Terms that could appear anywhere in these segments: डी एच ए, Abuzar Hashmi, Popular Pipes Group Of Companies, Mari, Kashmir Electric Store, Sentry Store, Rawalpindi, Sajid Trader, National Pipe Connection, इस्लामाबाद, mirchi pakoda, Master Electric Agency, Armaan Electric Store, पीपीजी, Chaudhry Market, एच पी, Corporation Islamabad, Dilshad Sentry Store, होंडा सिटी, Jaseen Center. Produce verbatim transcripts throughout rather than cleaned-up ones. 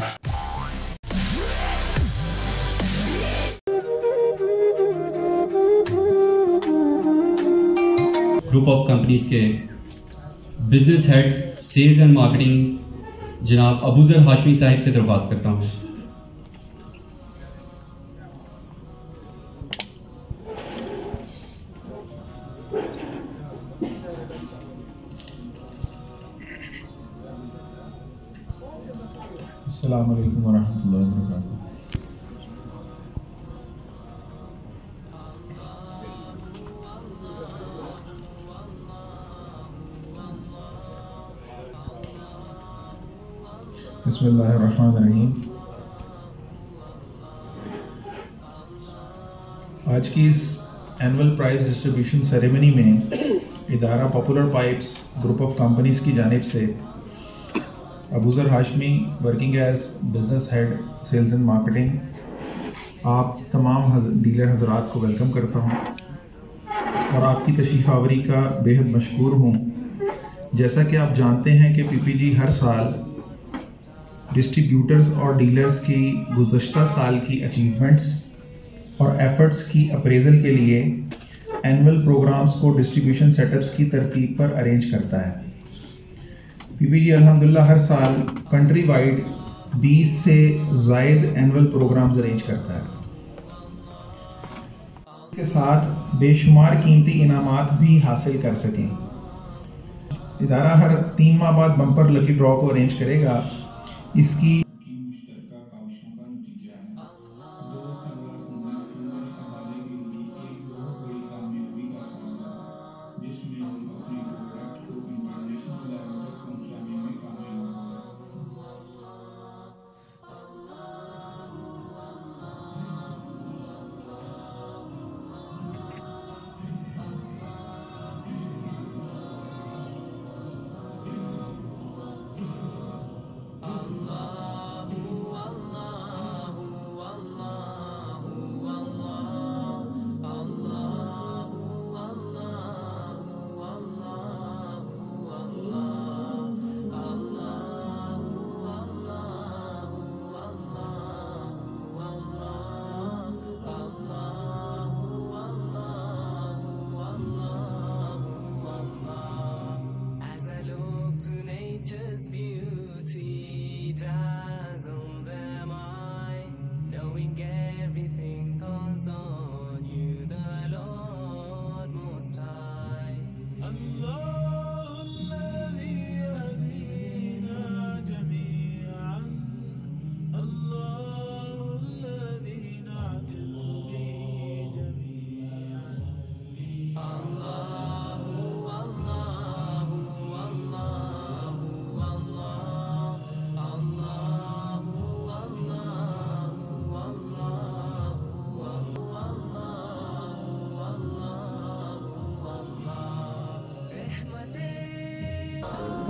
Group of companies के business head sales and marketing जनाब अबूजर हाशमी साहिब से दरख्वास्त करता हूँ। अस्सलाम वालेकुम व रहमतुल्लाहि व बरकातहू। बिस्मिल्लाहिर्रहमानिर्रहीम। आज की इस एनुअल प्राइस डिस्ट्रीब्यूशन सेरेमनी में इदारा popular pipes group of companies की जानिब से Abuzar Hashmi working as business head sales and marketing आप तमाम डीलर हजरात को वेलकम करता हूँ और आपकी तशरीफ़ आवरी का बेहद मशकूर हूँ। जैसा कि आप जानते हैं कि पीपीजी हर साल डिस्ट्रीब्यूटर्स और डीलर्स की गुज़श्ता साल की अचीवमेंट्स और एफ़र्ट्स की अप्रेज़ल के लिए एनुअल प्रोग्राम्स को डिस्ट्रीब्यूशन सेटअप्स की तरतीब पर अरेंज करता है। पीपीजी अल्हम्दुलिल्लाह हर साल कंट्री वाइड बीस से ज़ायद एनुअल प्रोग्राम्स अरेंज करता है। इसके साथ बेशुमार कीमती इनामात भी हासिल कर सकें। इदारा हर तीन माह बाद बम्पर लकी ड्रॉ को अरेंज करेगा। इसकी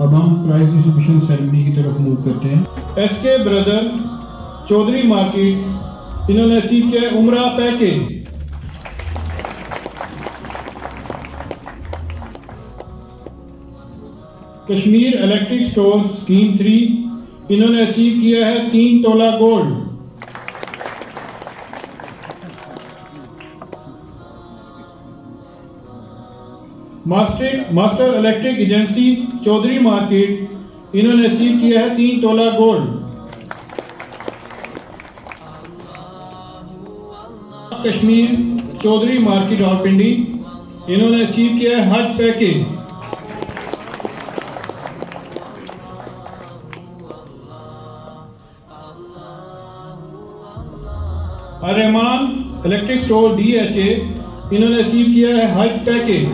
अब हम प्राइस डिस्ट्रीब्यूशन सेरेमनी की तरफ मूव करते हैं। S K brother Chaudhary market, इन्होंने अचीव किया है उमरा package. Kashmir electric store scheme three, इन्होंने अचीव किया है तीन तोला gold. Master master electric agency Chaudhary market, इन्होंने अचीव किया है तीन तोला गोल्ड। कश्मीर चौधरी मार्केट और पिंडी, इन्होंने अचीव किया है हट package. Armaan electric store डी एच ए, इन्होंने अचीव किया है हट पैकेज।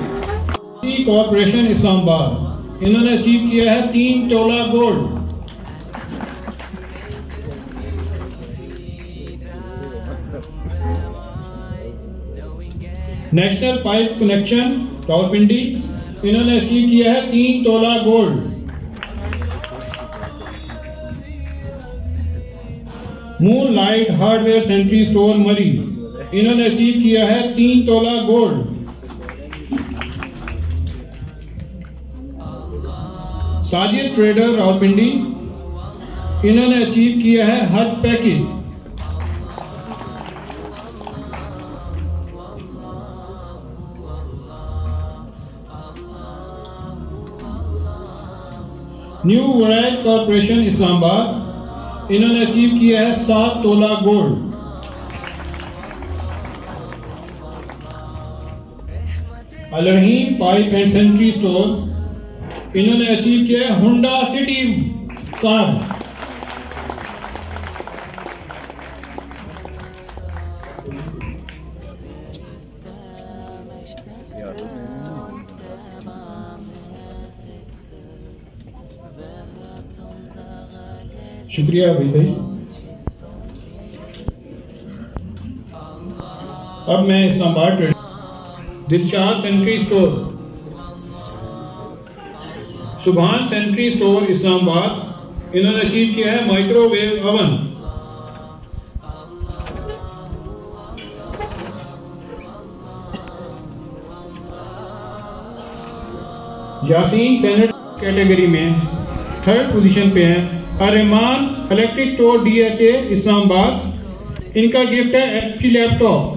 कॉर्पोरेशन इस्लामाबाद, इन्होंने अचीव किया है तीन तोला gold. National pipe connection Rawalpindi, इन्होंने अचीव किया है तीन तोला gold. Moonlight hardware sanitary store Murree, इन्होंने अचीव किया है तीन तोला गोल्ड। साजिद ट्रेडर रावलपिंडी, इन्होंने अचीव किया है हज package. New wise corporation इस्लामाबाद, इन्होंने अचीव किया है सात तोला गोल्ड। अलही पाइप एंड सेंट्री स्टोर, इन्होंने अचीव किया है होंडा सिटी कार। शुक्रिया अभी भाई। अब मैं इस्लामाबाद trade Dilshad sanitary store, Subhan sanitary store इस्लामाबाद, इन्होंने अचीव किया है माइक्रोवेव ओवन। जासीन सेंटर कैटेगरी में थर्ड पोजीशन पे है अरमान electric store डी एच ए इस्लामाबाद, इनका गिफ्ट है एच पी लैपटॉप।